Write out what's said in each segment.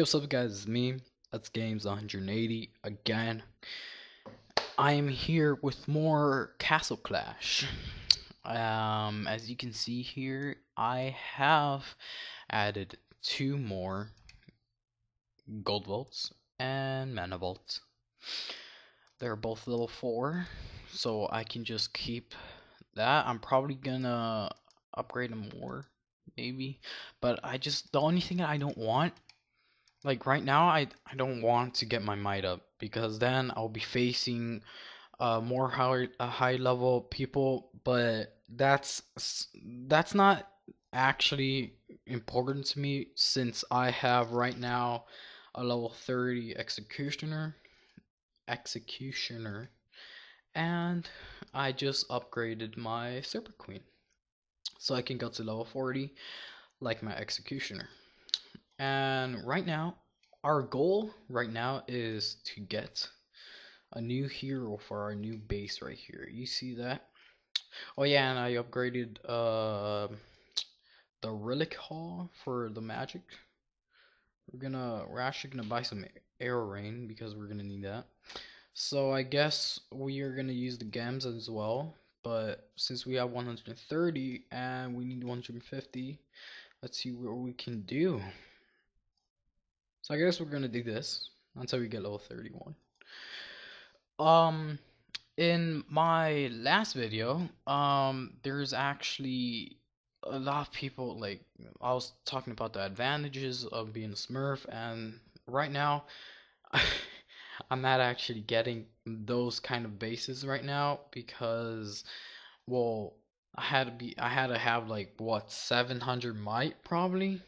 Yo, what's up guys, it's me, that's Games180 again. I am here with more Castle Clash. As you can see here, I have added two more Gold Vaults and Mana Vaults. They're both level 4, so I can just keep that. I'm probably gonna upgrade them more, maybe, but the only thing I don't want, like right now, I don't want to get my might up, because then I'll be facing more high level people, but that's not actually important to me, since I have right now a level 30 executioner, and I just upgraded my Serpent Queen so I can go to level 40 like my executioner. And right now, our goal right now is to get a new hero for our new base right here. You see that? Oh yeah, and I upgraded the relic hall for the magic. We're actually gonna buy some air rain because we're gonna need that. So I guess we are gonna use the gems as well. But since we have 130 and we need 150, let's see what we can do. So I guess we're gonna do this until we get level 31. In my last video, there's actually a lot of people, like, I was talking about the advantages of being a Smurf, and right now I'm not actually getting those kind of bases right now because, well, I had to have like what, 700 might probably.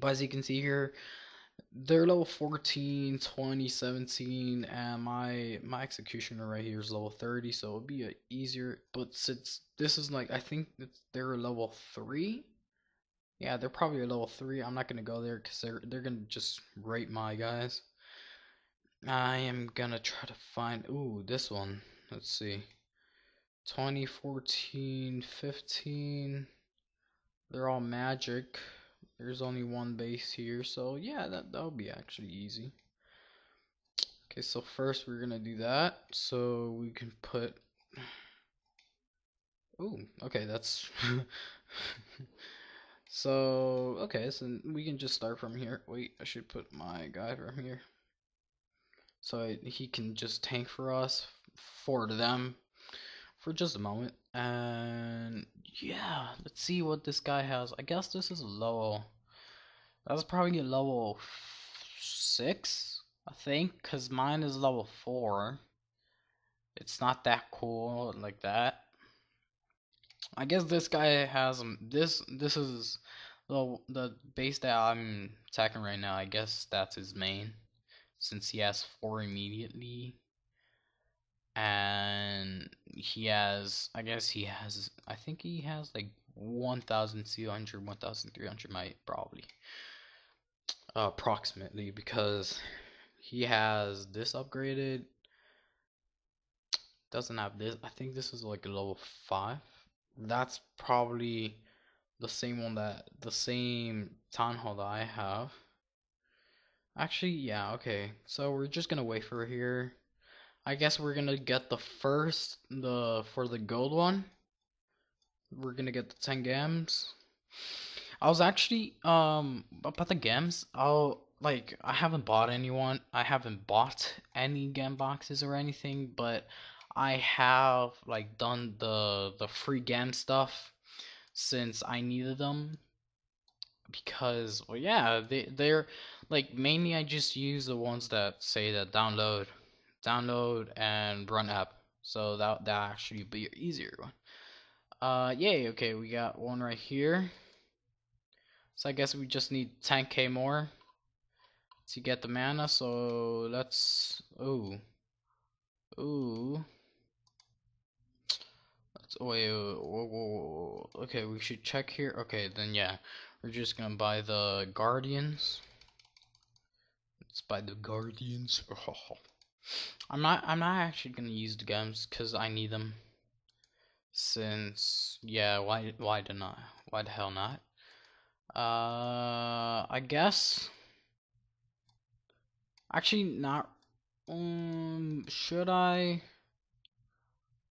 But as you can see here, they're level 14, 20, 17, and my executioner right here is level 30, so it'll be easier. But since this is like, I think they're level 3, yeah, they're probably a level 3. I'm not gonna go there because they're gonna just rape my guys. I am gonna try to find, ooh, this one. Let's see, 20, 14, 15. They're all magic. There's only one base here, so yeah, that'll be actually easy. Okay, so first we're gonna do that, so we can put. Ooh, okay, that's. So okay, so we can just start from here. Wait, I should put my guy from here, so he can just tank for us, for them, for just a moment. And yeah, let's see what this guy has. I guess this is a level, that's probably a level 6, I think, because mine is level 4. It's not that cool like that. I guess this guy has this is the base that I'm attacking right now. I guess that's his main, since he has 4 immediately. And he has, I think he has like 1,200, 1,300 might probably. Approximately, because he has this upgraded. Doesn't have this. I think this is like a level 5. That's probably the same one the same town hall that I have. Actually, yeah, okay. So we're just gonna wait for here. I guess we're gonna get for the gold one, we're gonna get the 10 gems. I was actually about the gems, I haven't bought anyone. I haven't bought any gem boxes or anything, but I have like done the free gem stuff since I needed them. Because, well, yeah, they're like, mainly I just use the ones that say that download and run app, so that actually be your easier one. Yay, okay, we got one right here, so I guess we just need 10k more to get the mana. So let's whoa. Okay, we should check here. Okay, then yeah, we're just gonna buy the guardians. Let's buy the guardians. I'm not actually gonna use the gems because I need them. Since, yeah, why the hell not? I guess Actually, not. Should I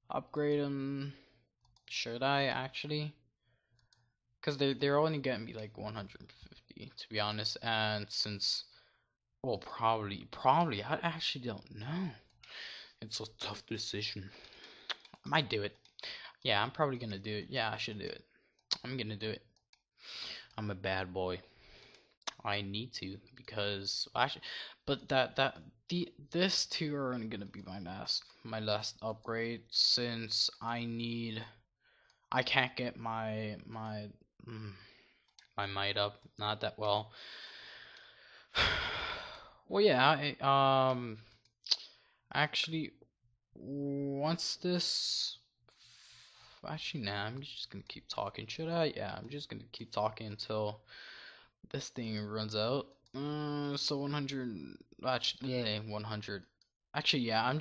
upgrade them? Should I actually? Because they're only getting me like 150, to be honest. And since, well, probably I actually don't know. It's a tough decision. I might do it. Yeah, I'm probably gonna do it. Yeah, I should do it. I'm gonna do it. I'm a bad boy. I need to, because actually, but this two are only gonna be my last upgrade, since I can't get my might up, not that well. Well, yeah, actually, once this, actually, nah, I'm just gonna keep talking. Should I? Yeah, I'm just gonna keep talking until this thing runs out. So 100. Actually, yeah, 100. Actually, yeah. I'm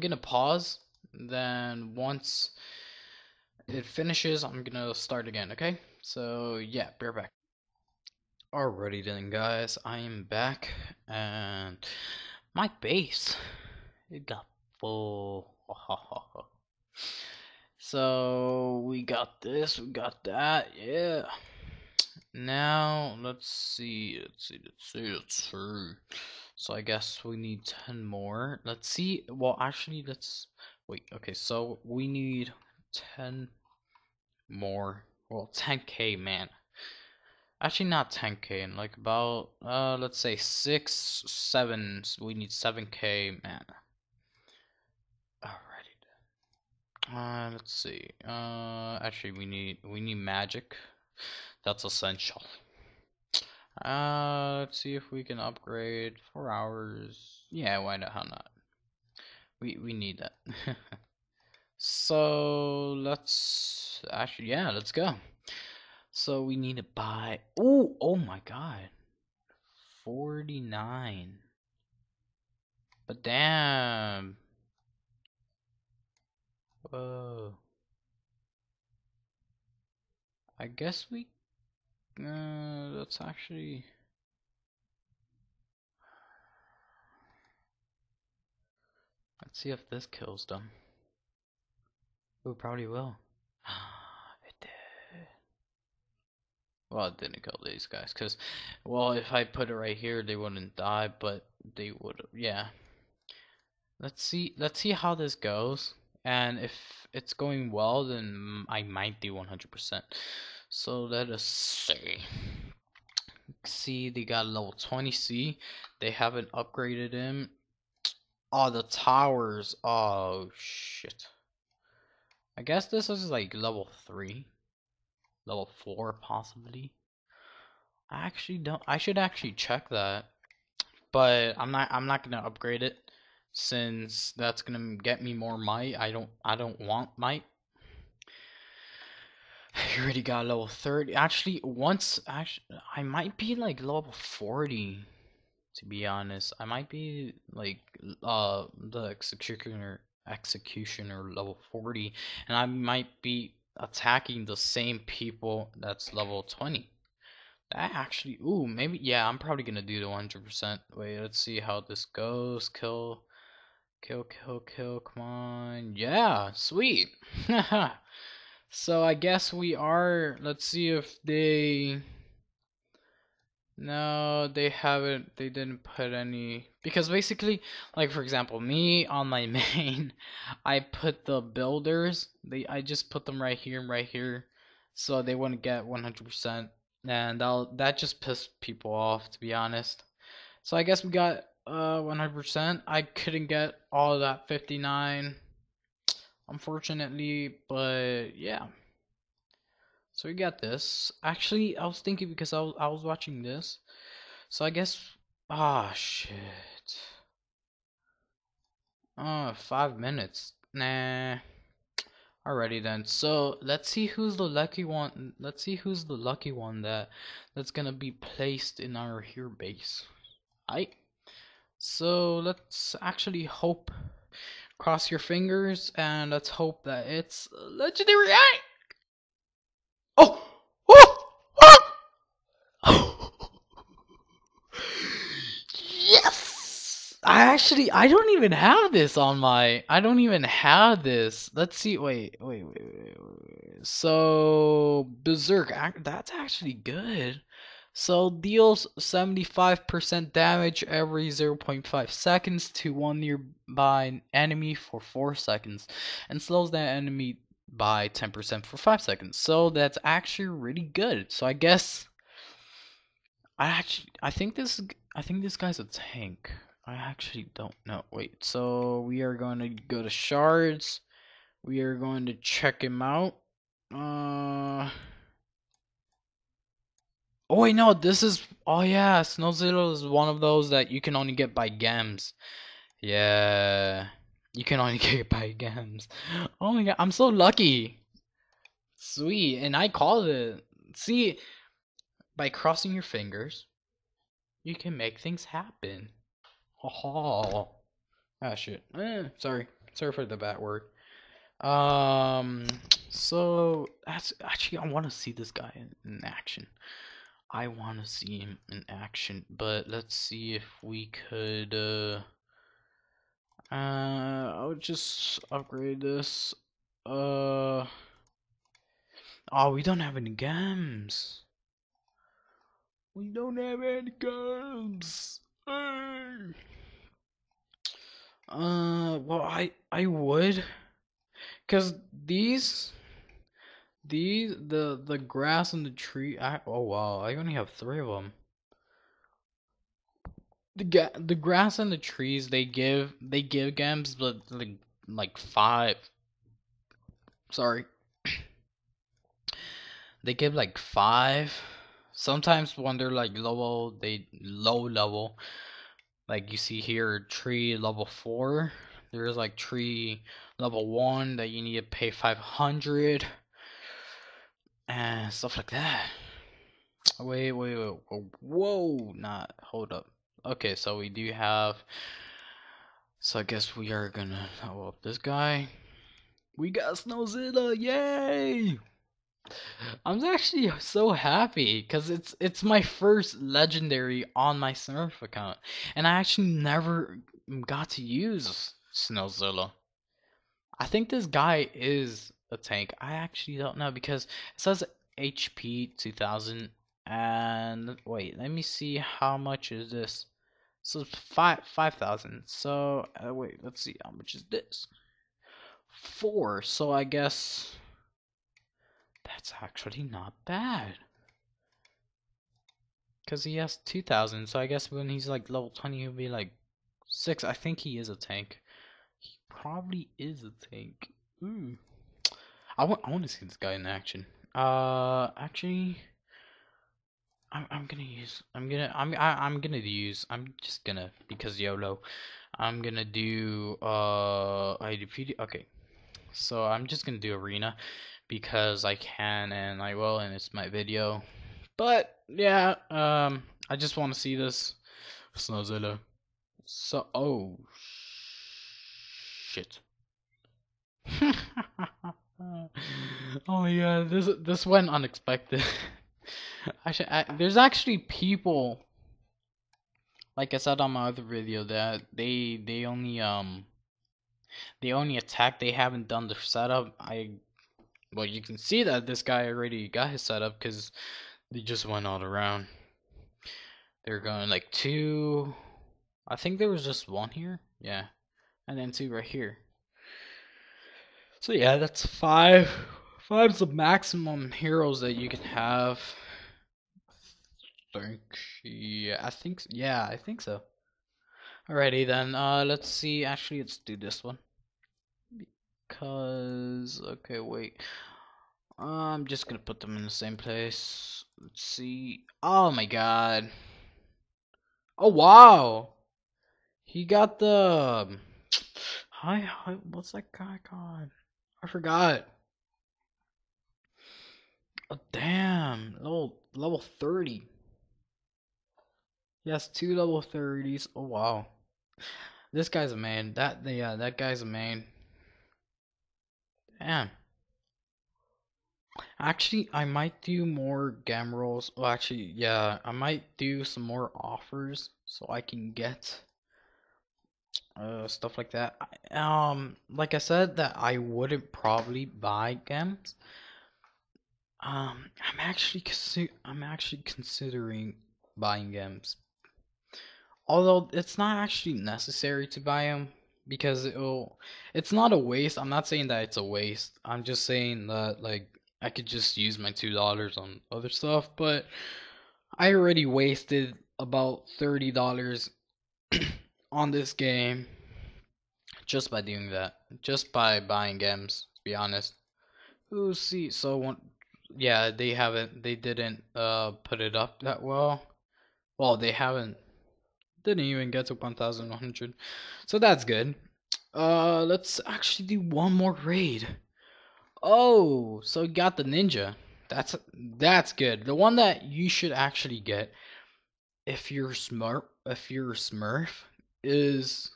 gonna pause. Then once it finishes, I'm gonna start again. Okay. So yeah, be right back. Alrighty then, guys. I am back, and my base, it got full. So we got this. We got that. Yeah. Now let's see. So I guess we need 10 more. Let's see. Well, actually, let's wait. Okay, so we need 10 more. Well, 10k, man. Actually, not 10k. And like about let's say 6, 7. So we need 7k, man. Alrighty. Let's see. Actually, we need magic. That's essential. Let's see if we can upgrade 4 hours. Yeah, why not? How not? We need that. So let's actually, yeah, let's go. So we need to buy. Oh, oh my God, 49. But damn. Whoa. I guess we. That's actually. Let's see if this kills them. Ooh, probably will. It did. Well, it didn't kill these guys, cause, well, if I put it right here, they wouldn't die, but they would. Yeah. Let's see how this goes. And if it's going well, then I might do 100%. So let us see. See, they got level 20C. They haven't upgraded him. Oh, the towers. Oh, shit. I guess this is like level 3. Level 4, possibly. I actually don't. I should actually check that. But I'm not going to upgrade it, since that's gonna get me more might. I don't want might. I already got level 30. Actually, I might be like level 40. To be honest, I might be like the executioner level 40, and I might be attacking the same people that's level 20. That actually, ooh, maybe, yeah. I'm probably gonna do the 100%. Wait, let's see how this goes. Kill. Kill, kill, kill, come on. Yeah, sweet. So I guess we are. Let's see if they. No, they haven't. They didn't put any. Because basically, like for example, me on my main, I put the builders. I just put them right here and right here. So they wouldn't get 100%. And that just pissed people off, to be honest. So I guess we got. 100%. I couldn't get all of that 59, unfortunately, but yeah. So we got this. Actually, I was thinking, because I was watching this. So I guess, ah, shit. 5 minutes. Nah. Alrighty then. So let's see who's the lucky one. Let's see who's the lucky one that's gonna be placed in our hero base. Aight. So let's actually hope, cross your fingers, and let's hope that it's legendary. Oh! Oh! Oh! Yes! I don't even have this on my... I don't even have this. Let's see. Wait. So, Berserk. That's actually good. So, deals 75% damage every 0.5 seconds to one nearby enemy for 4 seconds. And slows that enemy by 10% for 5 seconds. So, that's actually really good. So, I guess... I think this guy's a tank. I actually don't know. Wait, so we are going to go to shards. We are going to check him out. Oh wait, no, this is... Oh yeah, Snowzilla is one of those that you can only get by gems. Yeah, you can only get it by gems. Oh my god, I'm so lucky. Sweet, and I called it. See, by crossing your fingers, you can make things happen. Oh, ah, shit. Sorry for the bad word. So that's actually, I want to see this guy in action. I want to see him in action, but let's see if we could. I'll just upgrade this. Oh, we don't have any gems. We don't have any gems. Well, I would, cause the grass and the tree. Oh wow, I only have 3 of them. The grass and the trees, they give gems, but like 5. Sorry. They give like 5. Sometimes when they're like low level, like you see here, tree level 4. There's like tree level 1 that you need to pay 500 and stuff like that. Wait. Whoa, not hold up. Okay, so we do have. So I guess we are gonna level up this guy. We got Snowzilla! Yay! I'm actually so happy because it's my first legendary on my Smurf account, and I actually never got to use Snowzilla. I think this guy is a tank. I actually don't know because it says HP 2000, and wait, let me see how much is this. So it's 5,000. So wait, let's see how much is this. 4. So I guess. That's actually not bad. Because he has 2,000, so I guess when he's like level 20, he'll be like 6. I think he is a tank. He probably is a tank. Ooh. I want to see this guy in action. Actually, I'm just gonna, because YOLO, I'm gonna do, IDP, okay. So I'm just gonna do arena. Because I can and I will, and it's my video. But yeah, I just want to see this Snowzilla. So oh shit! Oh my god, this went unexpected. There's actually people, like I said on my other video, that they only attack. They haven't done the setup. Well, you can see that this guy already got his setup because they just went all around. They're going like 2. I think there was just 1 here. Yeah. And then 2 right here. So yeah, that's 5. 5's the maximum heroes that you can have. I think so. Alrighty then, let's see. Actually, let's do this one. Because okay, wait. I'm just gonna put them in the same place. Let's see. Oh my god. Oh wow. He got the. Hi. What's that guy called? I forgot. Oh damn. Level 30. He has 2 level 30s. Oh wow. This guy's a man. That guy's a man. Damn. Actually, I might do more gem rolls. Well, actually, yeah, I might do some more offers so I can get stuff like that. Like I said, that I wouldn't probably buy games. I'm actually considering buying games, although it's not actually necessary to buy them, because it's not a waste. I'm not saying that it's a waste. I'm just saying that, like, I could just use my $2 on other stuff, but I already wasted about $30 on this game just by doing that, just by buying games, to be honest. Ooh, see, so yeah, they didn't put it up that well. Well, they didn't even get to 1,100, so that's good. Let's actually do one more raid. Oh, so you got the ninja. That's good. The one that you should actually get if you're smart, if you're a smurf, is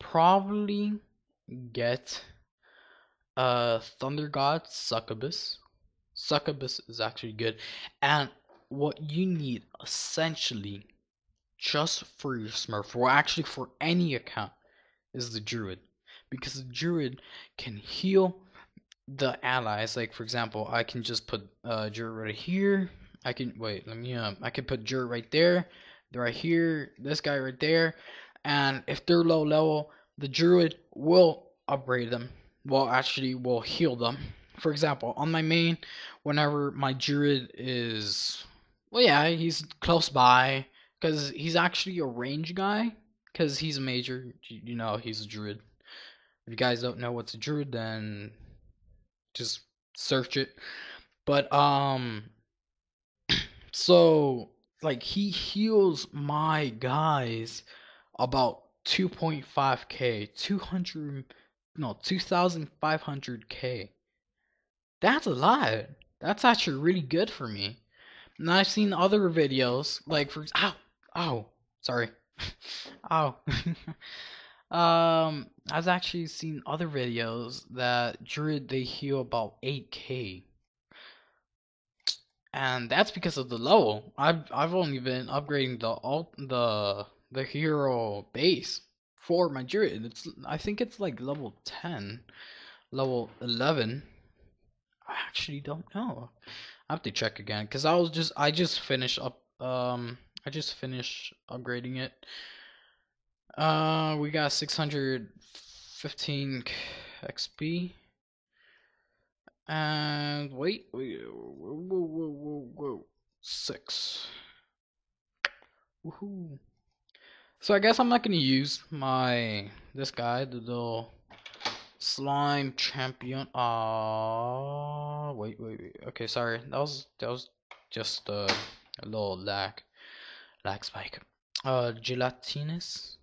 probably get Thunder God Succubus. Succubus is actually good, and what you need essentially just for your smurf, or actually for any account, is the druid, because the druid can heal the allies. Like, for example, I can just put druid right here. I can I can put druid right there, right here, this guy right there, and if they're low level, the druid will upgrade them, will heal them. For example, on my main, whenever my druid is, he's close by, because he's actually a range guy, because he's a major, he's a druid. If you guys don't know what's a druid, then just search it. But so, like, he heals my guys about 2.5k, 2,500k. That's a lot. That's actually really good for me. And I've seen other videos, like, for I've actually seen other videos that druid, they heal about 8k. And that's because of the level. I've only been upgrading the hero base for my druid. I think it's like level 10, level 11. I actually don't know. I have to check again, because I just finished upgrading it. We got 615 XP. And whoa. 6. Woohoo. So I guess I'm not gonna use this guy, the little slime champion. Okay, sorry. That was just a little lag spike. Gelatinous.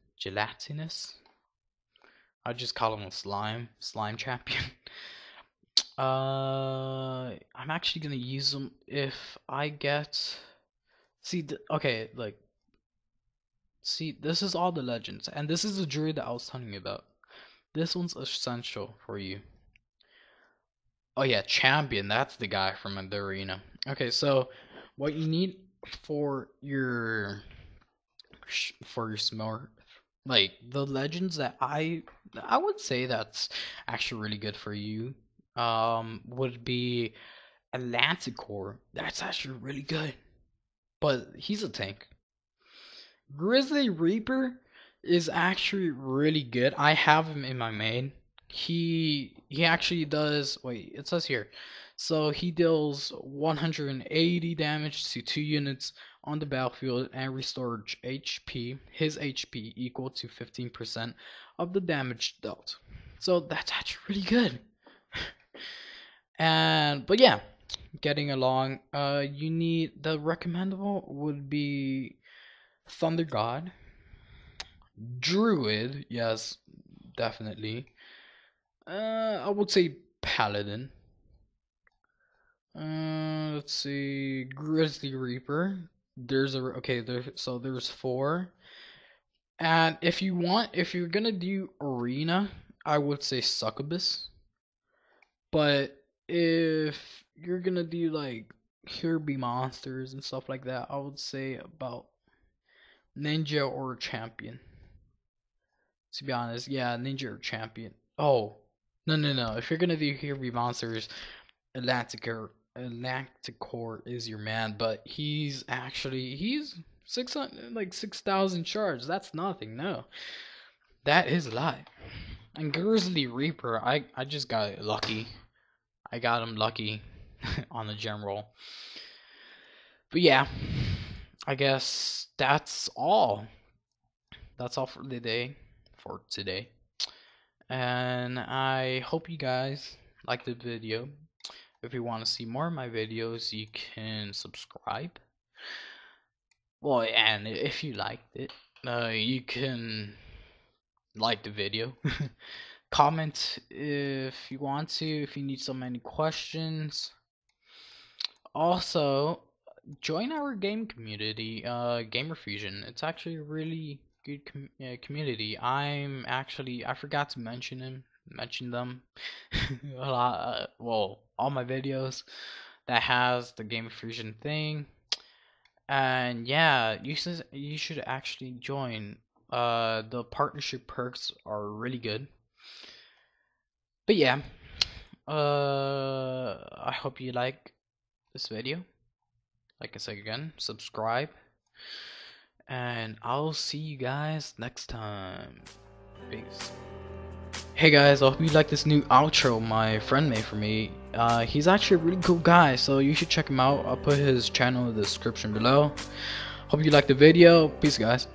I just call him a slime champion. I'm actually gonna use them if I get, this is all the legends, and this is the druid that I was telling you about. This one's essential for you. Oh yeah, champion, that's the guy from the arena. Okay, so what you need for your smurf, like the legends that I would say that's actually really good for you, would be Atlanticore. That's actually really good, but he's a tank. Grizzly Reaper is actually really good. I have him in my main. He actually does, it says here, so he deals 180 damage to 2 units on the battlefield and restores HP, his HP equal to 15% of the damage dealt. So that's actually really good. But yeah, getting along, you need, the recommendable would be Thunder God, druid, yes, definitely. I would say paladin. Let's see, Grizzly Reaper. So there's 4. And if you're gonna do arena, I would say Succubus. But if you're gonna do like here be monsters and stuff like that, I would say about ninja or champion. to be honest. Yeah, ninja or champion. Oh, no. If you're gonna do heavy monsters, Atlanticore is your man. But he's actually 600, like 6,000 charge. That's nothing. No, that is a lot. And Grizzly Reaper, I just got lucky. I got him lucky on the gem roll. But yeah, I guess that's all. That's all for the day, for today. And I hope you guys liked the video. If you want to see more of my videos, you can subscribe. Well, and if you liked it, you can like the video. Comment if you want to, if you need so many questions. Also, join our game community, GamerFusion. It's actually a really good community. I'm actually, I forgot to mention them a lot. Well, all my videos that has the GamerFusion thing. And yeah, you should actually join. The partnership perks are really good. But yeah, I hope you like this video. Like I said again, subscribe, and I'll see you guys next time. Peace. Hey guys, I hope you like this new outro my friend made for me. He's actually a really cool guy, so you should check him out. I'll put his channel in the description below. Hope you liked the video. Peace, guys.